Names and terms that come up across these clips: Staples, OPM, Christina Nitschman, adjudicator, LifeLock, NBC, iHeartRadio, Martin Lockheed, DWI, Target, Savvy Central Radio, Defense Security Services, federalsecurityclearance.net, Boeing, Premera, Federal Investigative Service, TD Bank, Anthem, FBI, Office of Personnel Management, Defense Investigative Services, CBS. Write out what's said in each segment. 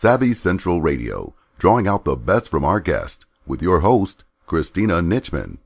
Savvy Central Radio, drawing out the best from our guest, with your host, Christina Nitschman.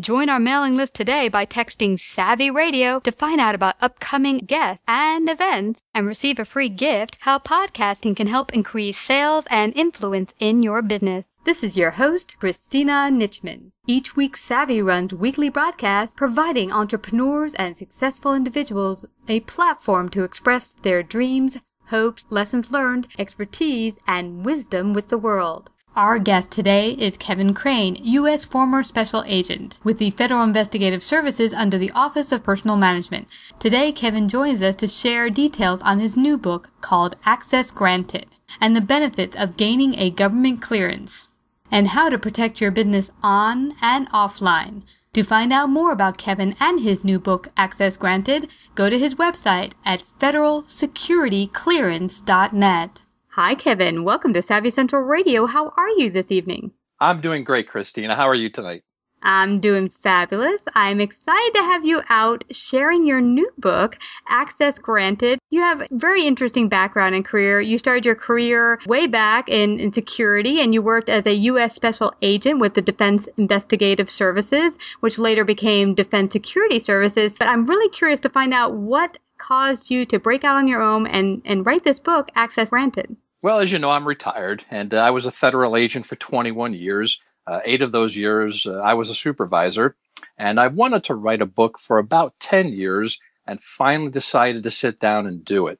Join our mailing list today by texting Savvy Radio to find out about upcoming guests and events and receive a free gift, how podcasting can help increase sales and influence in your business. This is your host, Christina Nitschman. Each week, Savvy runs weekly broadcasts providing entrepreneurs and successful individuals a platform to express their dreams, hopes, lessons learned, expertise, and wisdom with the world. Our guest today is Kevin Crane, U.S. former special agent with the Federal Investigative Services under the Office of Personnel Management. Today, Kevin joins us to share details on his new book called Access Granted and the benefits of gaining a government clearance and how to protect your business on and offline. To find out more about Kevin and his new book, Access Granted, go to his website at federalsecurityclearance.net. Hi, Kevin. Welcome to Savvy Central Radio. How are you this evening? I'm doing great, Christina. How are you tonight? I'm doing fabulous. I'm excited to have you out sharing your new book, Access Granted. You have a very interesting background and career. You started your career way back in security, and you worked as a U.S. special agent with the Defense Investigative Services, which later became Defense Security Services. But I'm really curious to find out what caused you to break out on your own and write this book, Access Granted. Well, as you know, I'm retired, and I was a federal agent for 21 years. 8 of those years, I was a supervisor, and I wanted to write a book for about 10 years and finally decided to sit down and do it.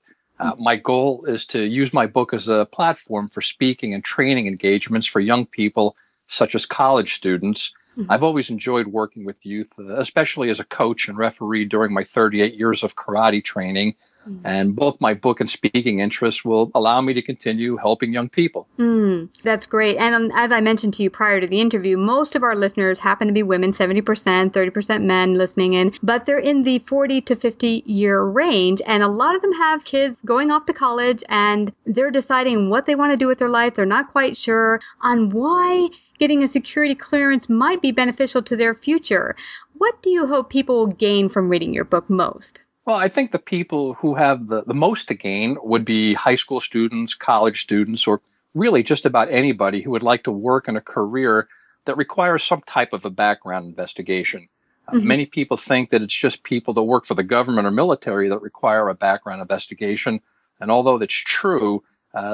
My goal is to use my book as a platform for speaking and training engagements for young people, such as college students. Mm-hmm. I've always enjoyed working with youth, especially as a coach and referee during my 38 years of karate training. And both my book and speaking interests will allow me to continue helping young people. That's great. And as I mentioned to you prior to the interview, most of our listeners happen to be women, 70%, 30% men listening in, but they're in the 40 to 50 year range. And a lot of them have kids going off to college and they're deciding what they want to do with their life. They're not quite sure on why getting a security clearance might be beneficial to their future. What do you hope people will gain from reading your book most? Well, I think the people who have the most to gain would be high school students, college students, or really just about anybody who would like to work in a career that requires some type of a background investigation. Many people think that it's just people that work for the government or military that require a background investigation. And although that's true,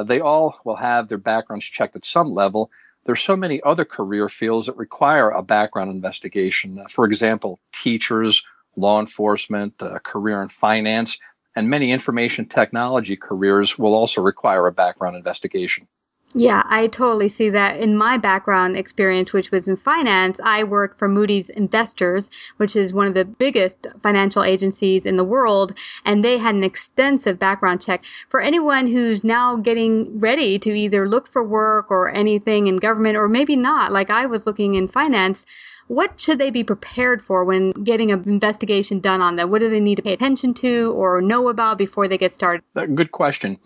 they all will have their backgrounds checked at some level. There's so many other career fields that require a background investigation. For example, teachers, law enforcement, career in finance, and many information technology careers will also require a background investigation. Yeah, I totally see that. In my background experience, which was in finance, I worked for Moody's Investors, which is one of the biggest financial agencies in the world, and they had an extensive background check. For anyone who's now getting ready to either look for work or anything in government, or maybe not, like I was looking in finance, what should they be prepared for when getting an investigation done on them? What do they need to pay attention to or know about before they get started? Good question.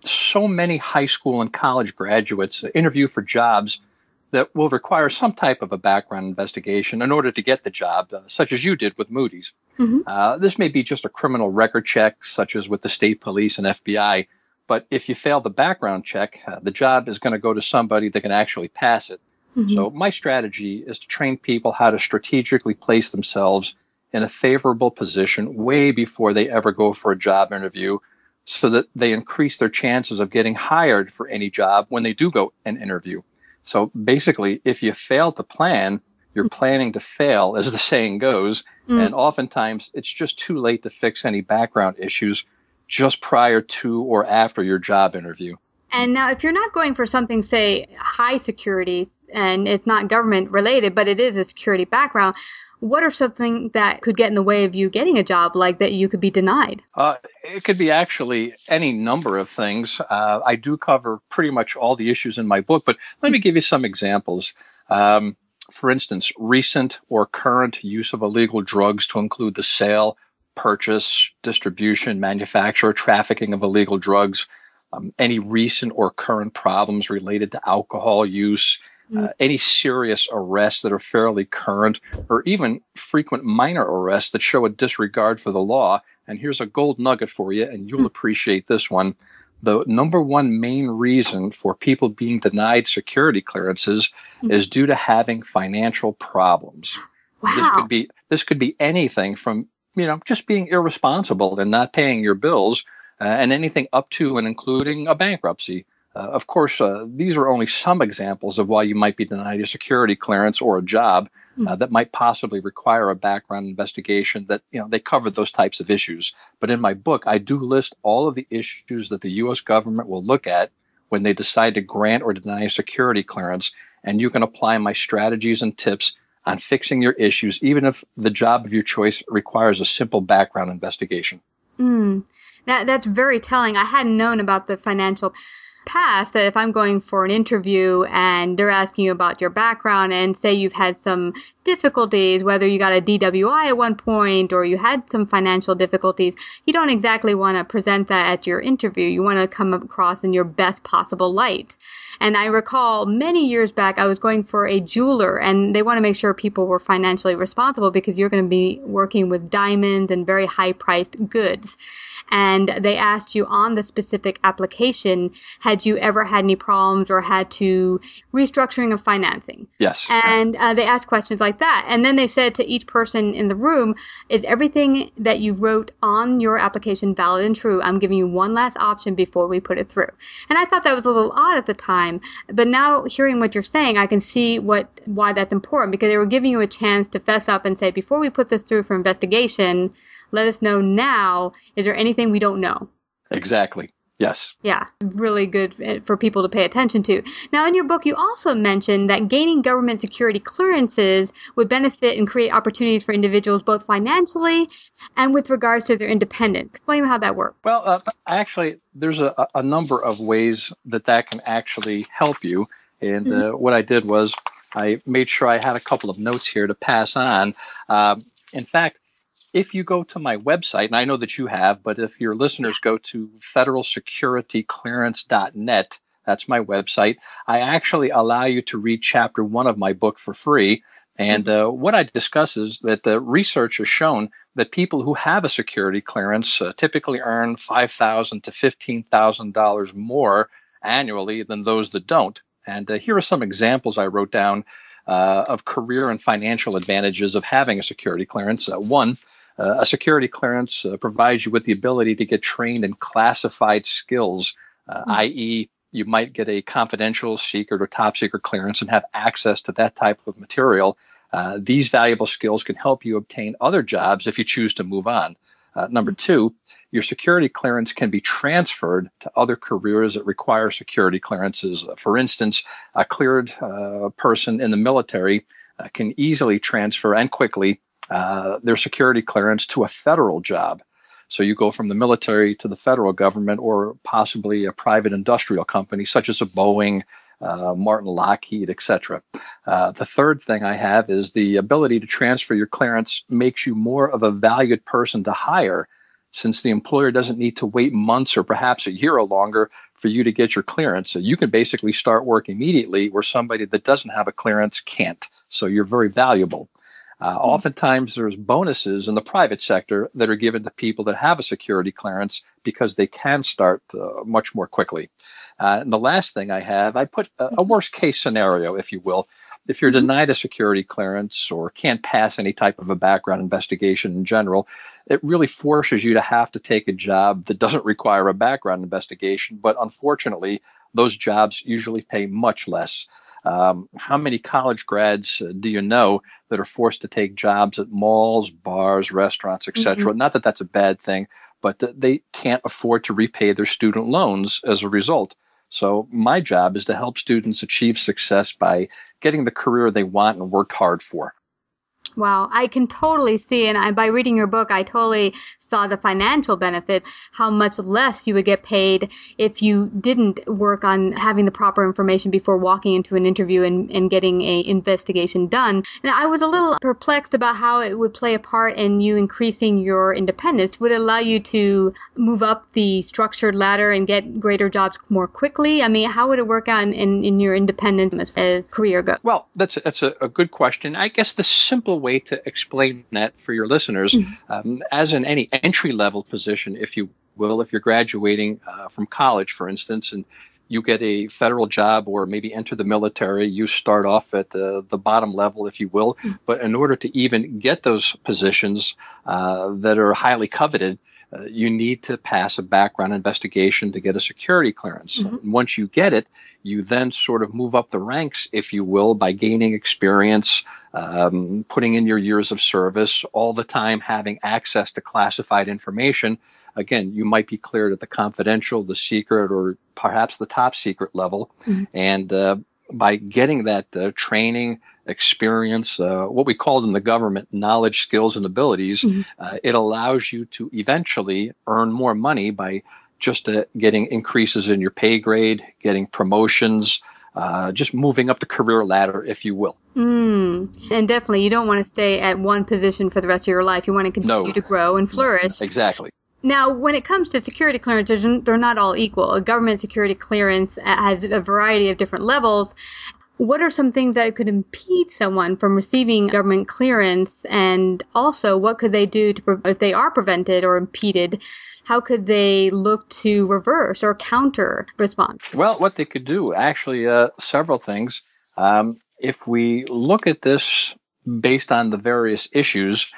So many high school and college graduates interview for jobs that will require some type of a background investigation in order to get the job, such as you did with Moody's. This may be just a criminal record check, such as with the state police and FBI. But if you fail the background check, the job is going to go to somebody that can actually pass it. So my strategy is to train people how to strategically place themselves in a favorable position way before they ever go for a job interview so that they increase their chances of getting hired for any job when they do go and interview. So basically, if you fail to plan, you're planning to fail, as the saying goes. And oftentimes, it's just too late to fix any background issues just prior to or after your job interview. And now, if you're not going for something, say, high security, and it's not government related, but it is a security background, what are something that could get in the way of you getting a job, like that you could be denied? It could be actually any number of things. I do cover pretty much all the issues in my book, but let me give you some examples. For instance, recent or current use of illegal drugs to include the sale, purchase, distribution, manufacture, trafficking of illegal drugs. Any recent or current problems related to alcohol use, any serious arrests that are fairly current, or even frequent minor arrests that show a disregard for the law. And here's a gold nugget for you, and you'll appreciate this one. The number one main reason for people being denied security clearances is due to having financial problems. Wow. This could be anything from, just being irresponsible and not paying your bills, and anything up to and including a bankruptcy. Of course, these are only some examples of why you might be denied a security clearance or a job that might possibly require a background investigation that, they covered those types of issues. But in my book, I do list all of the issues that the U.S. government will look at when they decide to grant or deny a security clearance. And you can apply my strategies and tips on fixing your issues, even if the job of your choice requires a simple background investigation. That's very telling. I hadn't known about the financial past, that if I'm going for an interview and they're asking you about your background and say you've had some difficulties, whether you got a DWI at one point or you had some financial difficulties, you don't exactly want to present that at your interview. You want to come across in your best possible light. And I recall many years back, I was going for a jeweler, and they want to make sure people were financially responsible because you're going to be working with diamonds and very high-priced goods. And they asked you on the specific application, had you ever had any problems or had to restructuring of financing? Yes. And they asked questions like that. And then they said to each person in the room, is everything that you wrote on your application valid and true? I'm giving you one last option before we put it through. And I thought that was a little odd at the time. But now hearing what you're saying, I can see why that's important, because they were giving you a chance to fess up and say, before we put this through for investigation, let us know now, is there anything we don't know? Exactly. Yes. Yeah. Really good for people to pay attention to. Now, in your book, you also mentioned that gaining government security clearances would benefit and create opportunities for individuals both financially and with regards to their independence. Explain how that works. Well, actually, there's a number of ways that can actually help you. And what I did was I made sure I had a couple of notes here to pass on. In fact, if you go to my website, and I know that you have, but if your listeners go to federalsecurityclearance.net, that's my website, I actually allow you to read chapter 1 of my book for free. And what I discuss is that the research has shown that people who have a security clearance typically earn $5,000 to $15,000 more annually than those that don't. And here are some examples I wrote down of career and financial advantages of having a security clearance. One, a security clearance provides you with the ability to get trained in classified skills, i.e., you might get a confidential, secret, or top secret clearance and have access to that type of material. These valuable skills can help you obtain other jobs if you choose to move on. Number two, your security clearance can be transferred to other careers that require security clearances. For instance, a cleared person in the military can easily transfer and quickly their security clearance to a federal job. So you go from the military to the federal government, or possibly a private industrial company such as a Boeing, Martin Lockheed, etc. The third thing I have is the ability to transfer your clearance makes you more of a valued person to hire, since the employer doesn't need to wait months or perhaps a year or longer for you to get your clearance. So you can basically start work immediately where somebody that doesn't have a clearance can't. So you're very valuable. Oftentimes, there's bonuses in the private sector that are given to people that have a security clearance because they can start much more quickly. And the last thing I put a worst case scenario, if you will. If you're denied a security clearance or can't pass any type of a background investigation in general, it really forces you to have to take a job that doesn't require a background investigation. But unfortunately, those jobs usually pay much less. How many college grads do you know that are forced to take jobs at malls, bars, restaurants, etc.? Not that that's a bad thing, but they can't afford to repay their student loans as a result. So my job is to help students achieve success by getting the career they want and work hard for. Wow, I can totally see, and by reading your book, I totally saw the financial benefit, how much less you would get paid if you didn't work on having the proper information before walking into an interview and getting an investigation done. And I was a little perplexed about how it would play a part in you increasing your independence. Would it allow you to move up the structured ladder and get greater jobs more quickly? I mean, how would it work out in your independence as career goes? Well, that's a good question. I guess the simple way to explain that for your listeners, as in any entry-level position, if you will, if you're graduating from college, for instance, and you get a federal job or maybe enter the military, you start off at the bottom level, if you will. But in order to even get those positions that are highly coveted, you need to pass a background investigation to get a security clearance. And once you get it, you then sort of move up the ranks, if you will, by gaining experience, putting in your years of service, all the time having access to classified information. Again, you might be cleared at the confidential, the secret, or perhaps the top secret level. And by getting that training, experience, what we called in the government, knowledge, skills, and abilities, it allows you to eventually earn more money by just getting increases in your pay grade, getting promotions, just moving up the career ladder, if you will. And definitely, you don't want to stay at one position for the rest of your life. You want to continue to grow and flourish. Exactly. Now, when it comes to security clearance, they're not all equal. A government security clearance has a variety of different levels. What are some things that could impede someone from receiving government clearance? And also, what could they do to, if they are prevented or impeded, how could they look to reverse or counter response? Well, what they could do, actually, several things. If we look at this based on the various issues,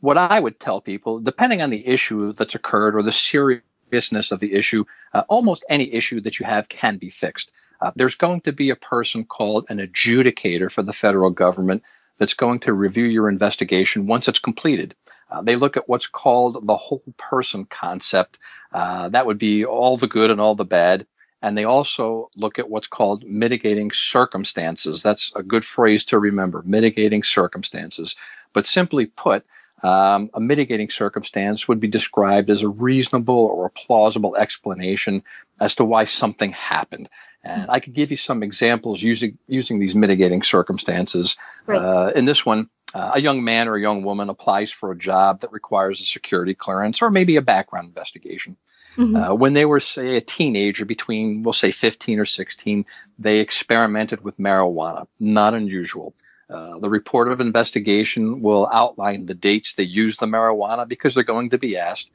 what I would tell people, depending on the issue that's occurred or the seriousness of the issue, almost any issue that you have can be fixed. There's going to be a person called an adjudicator for the federal government that's going to review your investigation once it's completed. They look at what's called the whole person concept. That would be all the good and all the bad. And they also look at what's called mitigating circumstances. That's a good phrase to remember, mitigating circumstances. But simply put, a mitigating circumstance would be described as a reasonable or a plausible explanation as to why something happened. And I could give you some examples using these mitigating circumstances. In this one, a young man or a young woman applies for a job that requires a security clearance or maybe a background investigation. When they were, say, a teenager between, we'll say, 15 or 16, they experimented with marijuana. Not unusual. The report of investigation will outline the dates they used the marijuana because they're going to be asked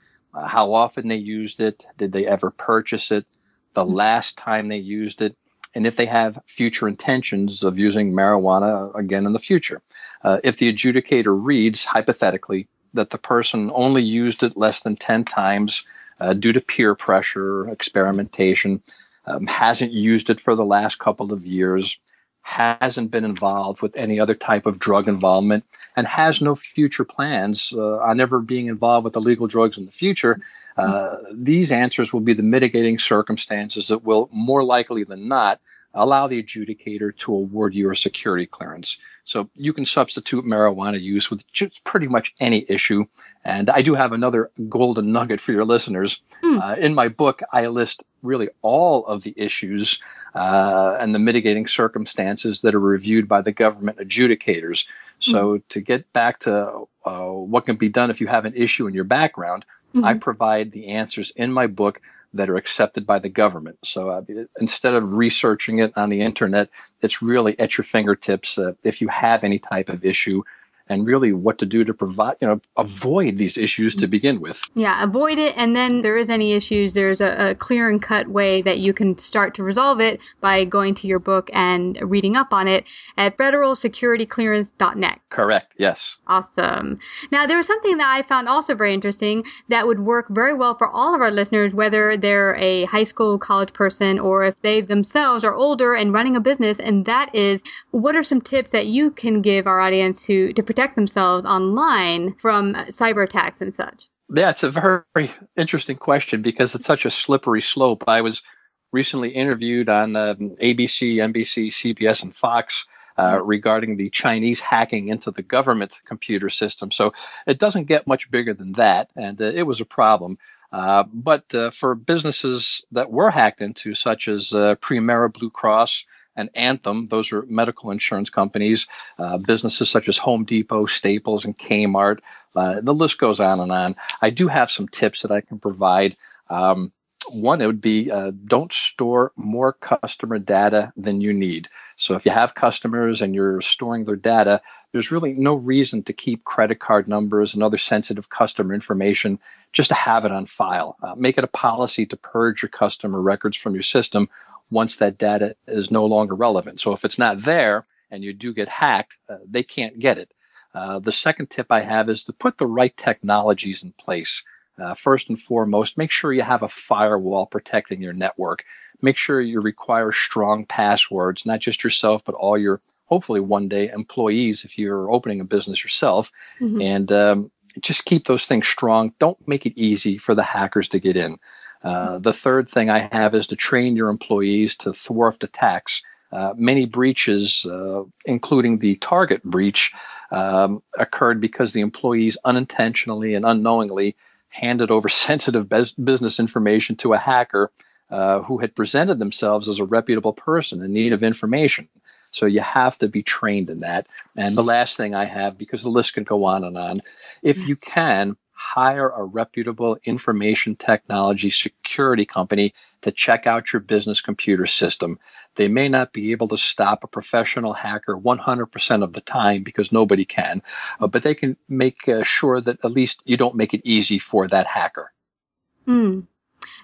how often they used it, did they ever purchase it, the last time they used it, and if they have future intentions of using marijuana again in the future. If the adjudicator reads, hypothetically, that the person only used it less than 10 times due to peer pressure, experimentation, hasn't used it for the last couple of years, hasn't been involved with any other type of drug involvement, and has no future plans on ever being involved with illegal drugs in the future, these answers will be the mitigating circumstances that will, more likely than not, allow the adjudicator to award you a security clearance. So you can substitute marijuana use with just pretty much any issue. And I do have another golden nugget for your listeners. In my book, I list really all of the issues and the mitigating circumstances that are reviewed by the government adjudicators. So to get back to what can be done if you have an issue in your background, I provide the answers in my book that are accepted by the government. So instead of researching it on the internet, it's really at your fingertips if you have any type of issue and really what to do to provide, avoid these issues to begin with. Yeah, avoid it. And then there is any issues, there's a clear and cut way that you can start to resolve it by going to your book and reading up on it at federalsecurityklearance.net. Correct, yes. Awesome. Now, there was something that I found also very interesting that would work very well for all of our listeners, whether they're a high school, college person, or if they themselves are older and running a business, and that is, what are some tips that you can give our audience to protect themselves online from cyber attacks and such? That's a very interesting question because it's such a slippery slope. I was recently interviewed on ABC, NBC, CBS, and Fox regarding the Chinese hacking into the government computer system. So it doesn't get much bigger than that, and it was a problem. But for businesses that were hacked into, such as Premera, Blue Cross, and Anthem, those are medical insurance companies, businesses such as Home Depot, Staples, and Kmart, the list goes on and on. I do have some tips that I can provide. One, it would be don't store more customer data than you need. So if you have customers and you're storing their data, there's really no reason to keep credit card numbers and other sensitive customer information just to have it on file. Make it a policy to purge your customer records from your system once that data is no longer relevant. So if it's not there and you do get hacked, they can't get it. The second tip I have is to put the right technologies in place. First and foremost, make sure you have a firewall protecting your network. Make sure you require strong passwords, not just yourself, but all your, hopefully one day, employees if you're opening a business yourself. Mm-hmm. And just keep those things strong. Don't make it easy for the hackers to get in. The third thing I have is to train your employees to thwart attacks. Many breaches, including the Target breach, occurred because the employees unintentionally and unknowingly handed over sensitive business information to a hacker who had presented themselves as a reputable person in need of information. So you have to be trained in that. And the last thing I have, because the list can go on and on, if you can, hire a reputable information technology security company to check out your business computer system. They may not be able to stop a professional hacker 100% of the time because nobody can, but they can make sure that at least you don't make it easy for that hacker. Mm.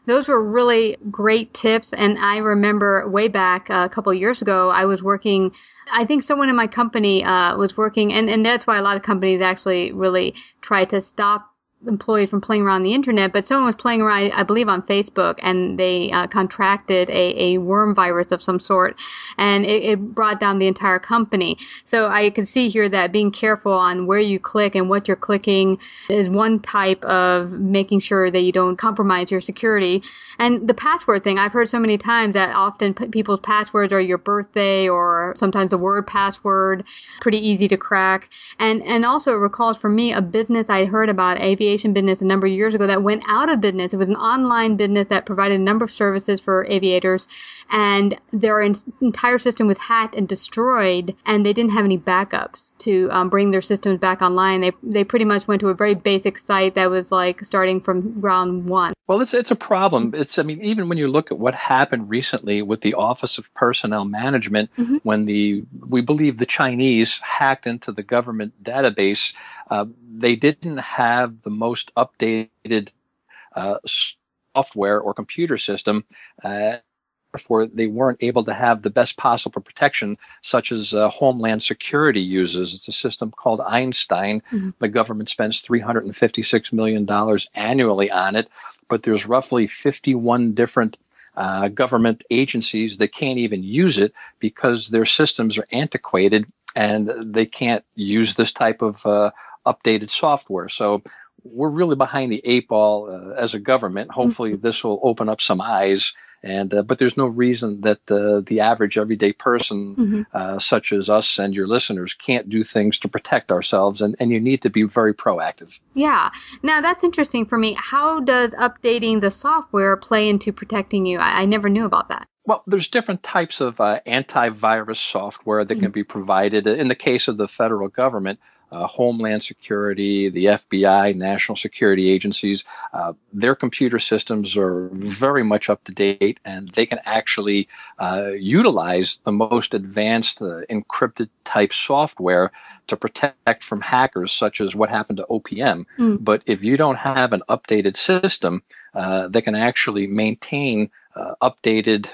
Those were really great tips. And I remember way back a couple of years ago, I was working, I think someone in my company was working, and that's why a lot of companies actually really try to stop employees from playing around the internet, but someone was playing around, I believe, on Facebook, and they contracted a worm virus of some sort, and it brought down the entire company. So I can see here that being careful on where you click and what you're clicking is one type of making sure that you don't compromise your security. And the password thing, I've heard so many times that often people's passwords are your birthday or sometimes a word password, pretty easy to crack. And also it recalls for me a business I heard about, aviation business, a number of years ago that went out of business. It was an online business that provided a number of services for aviators, and their entire system was hacked and destroyed, and they didn't have any backups to bring their systems back online. They pretty much went to a very basic site that was like starting from ground one. Well, it's a problem. I mean, even when you look at what happened recently with the Office of Personnel Management, mm-hmm. when we believe the Chinese hacked into the government database, they didn't have the most updated software or computer system. Therefore, they weren't able to have the best possible protection, such as Homeland Security uses. It's a system called Einstein. Mm-hmm. The government spends $356 million annually on it, but there's roughly 51 different government agencies that can't even use it because their systems are antiquated and they can't use this type of updated software. So we're really behind the eight ball as a government. Hopefully mm-hmm. this will open up some eyes. But there's no reason that the average everyday person, mm-hmm. Such as us and your listeners, can't do things to protect ourselves. And you need to be very proactive. Yeah. Now, that's interesting for me. How does updating the software play into protecting you? I never knew about that. Well, there's different types of antivirus software that mm-hmm. can be provided. In the case of the federal government, Homeland Security, the FBI, national security agencies, their computer systems are very much up to date, and they can actually utilize the most advanced encrypted type software to protect from hackers, such as what happened to OPM. Mm. But if you don't have an updated system, they can actually maintain updated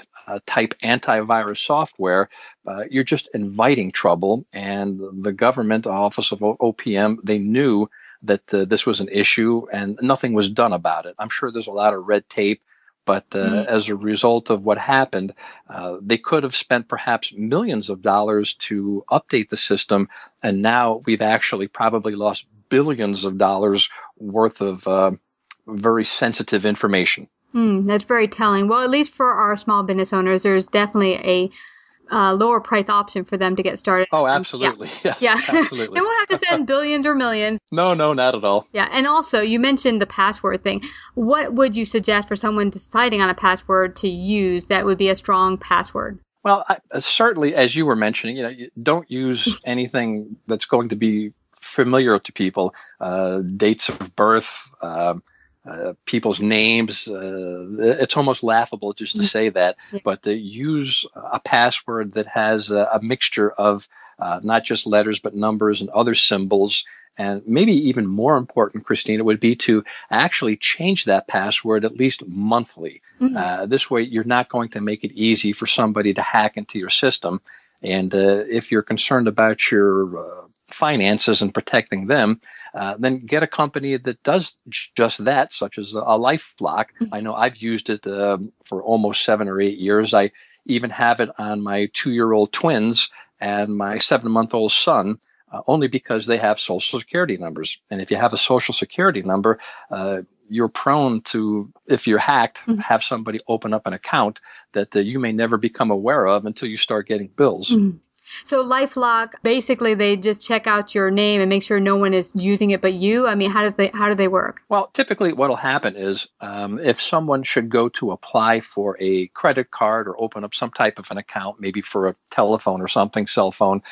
type antivirus software, you're just inviting trouble. And the government office of OPM, they knew that this was an issue and nothing was done about it. I'm sure there's a lot of red tape, but as a result of what happened, they could have spent perhaps millions of dollars to update the system. And now we've actually probably lost billions of dollars worth of very sensitive information. That's very telling. Well, at least for our small business owners, there's definitely a lower price option for them to get started. Oh, absolutely. Yeah. Yes, yeah. Absolutely. They won't have to send billions or millions. No, not at all. Yeah. And also, you mentioned the password thing. What would you suggest for someone deciding on a password to use that would be a strong password? Well, certainly, as you were mentioning, you don't use anything that's going to be familiar to people. Dates of birth, people's names. It's almost laughable just to say that, but use a password that has a mixture of not just letters, but numbers and other symbols. And maybe even more important, Christina, would be to actually change that password at least monthly. Mm-hmm. This way, you're not going to make it easy for somebody to hack into your system. And if you're concerned about your finances and protecting them, then get a company that does just that, such as a LifeLock. Mm-hmm. I know I've used it for almost 7 or 8 years. I even have it on my 2-year-old twins and my 7-month-old son. Only because they have Social Security numbers. And if you have a Social Security number, you're prone to, if you're hacked, mm-hmm. have somebody open up an account that you may never become aware of until you start getting bills. Mm-hmm. So LifeLock, basically, they just check out your name and make sure no one is using it but you? I mean, how do they work? Well, typically what will happen is if someone should go to apply for a credit card or open up some type of an account, maybe for a telephone or something, cell phone,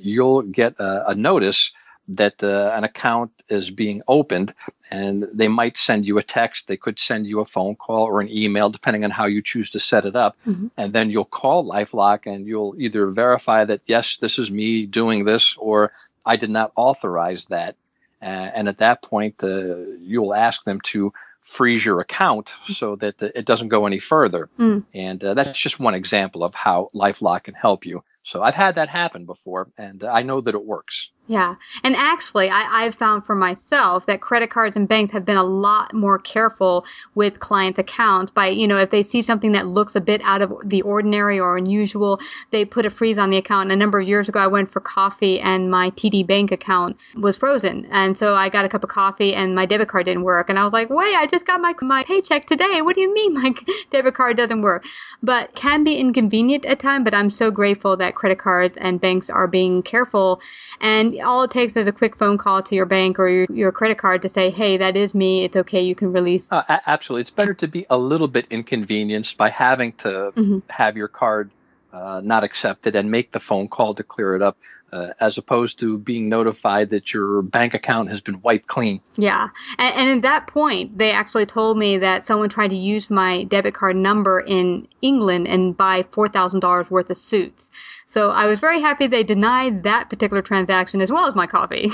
you'll get a notice that an account is being opened, and they might send you a text. They could send you a phone call or an email, depending on how you choose to set it up. Mm-hmm. And then you'll call LifeLock and you'll either verify that, yes, this is me doing this, or I did not authorize that. And at that point, you'll ask them to freeze your account so that it doesn't go any further. Mm. And that's just one example of how LifeLock can help you. So I've had that happen before, and I know that it works. Yeah. And actually, I've found for myself that credit cards and banks have been a lot more careful with clients' accounts by, if they see something that looks a bit out of the ordinary or unusual, they put a freeze on the account. And a number of years ago, I went for coffee, and my TD Bank account was frozen. And so I got a cup of coffee, and my debit card didn't work. And I was like, wait, I just got my paycheck today. What do you mean my debit card doesn't work? But can be inconvenient at times, but I'm so grateful that credit cards and banks are being careful. And all it takes is a quick phone call to your bank or your credit card to say, hey, that is me. It's okay. You can release. Absolutely. It's better to be a little bit inconvenienced by having to mm-hmm. have your card not accepted and make the phone call to clear it up, as opposed to being notified that your bank account has been wiped clean. Yeah. And at that point, they actually told me that someone tried to use my debit card number in England and buy $4,000 worth of suits. So I was very happy they denied that particular transaction as well as my coffee.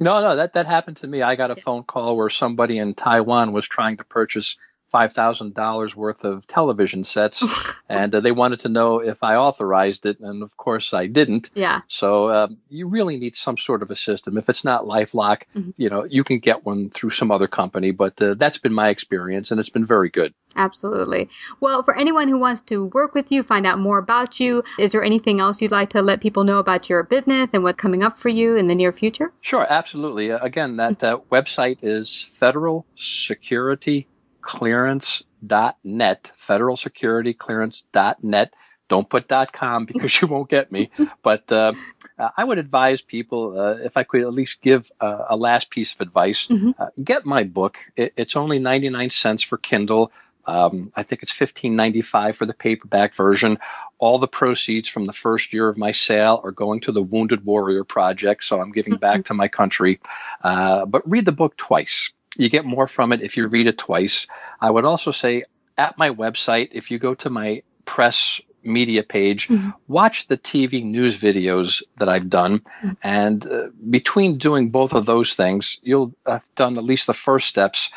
No, that happened to me. I got a phone call where somebody in Taiwan was trying to purchase $5,000 worth of television sets, and they wanted to know if I authorized it, and of course I didn't. Yeah. So you really need some sort of a system. If it's not LifeLock, mm-hmm. You can get one through some other company, but that's been my experience, and it's been very good. Absolutely. Well, for anyone who wants to work with you, find out more about you, is there anything else you'd like to let people know about your business and what's coming up for you in the near future? Sure, absolutely. Again, that website is federalsecurityclearance.net, federalsecurityclearance.net. Don't put .com because you won't get me. But I would advise people, if I could at least give a last piece of advice, mm-hmm. Get my book. It's only 99 cents for Kindle. I think it's $15.95 for the paperback version. All the proceeds from the first year of my sale are going to the Wounded Warrior Project, so I'm giving back to my country. But read the book twice. You get more from it if you read it twice. I would also say at my website, if you go to my press media page, mm-hmm. watch the TV news videos that I've done. Mm-hmm. And between doing both of those things, you'll have done at least the first steps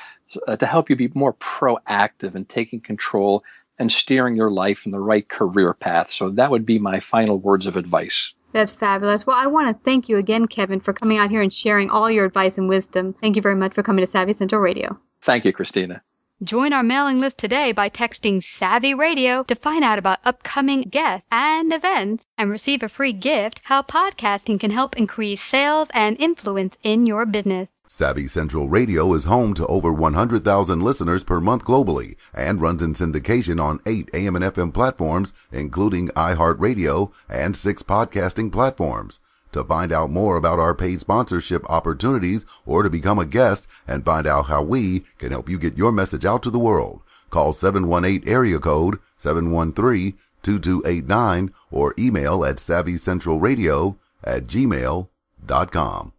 to help you be more proactive in taking control and steering your life in the right career path. So that would be my final words of advice. That's fabulous. Well, I want to thank you again, Kevin, for coming out here and sharing all your advice and wisdom. Thank you very much for coming to Savvy Central Radio. Thank you, Christina. Join our mailing list today by texting Savvy Radio to find out about upcoming guests and events and receive a free gift, how podcasting can help increase sales and influence in your business. Savvy Central Radio is home to over 100,000 listeners per month globally and runs in syndication on 8 AM and FM platforms, including iHeartRadio and 6 podcasting platforms. To find out more about our paid sponsorship opportunities or to become a guest and find out how we can help you get your message out to the world, call 718 area code 713-2289 or email at savvycentralradio@gmail.com.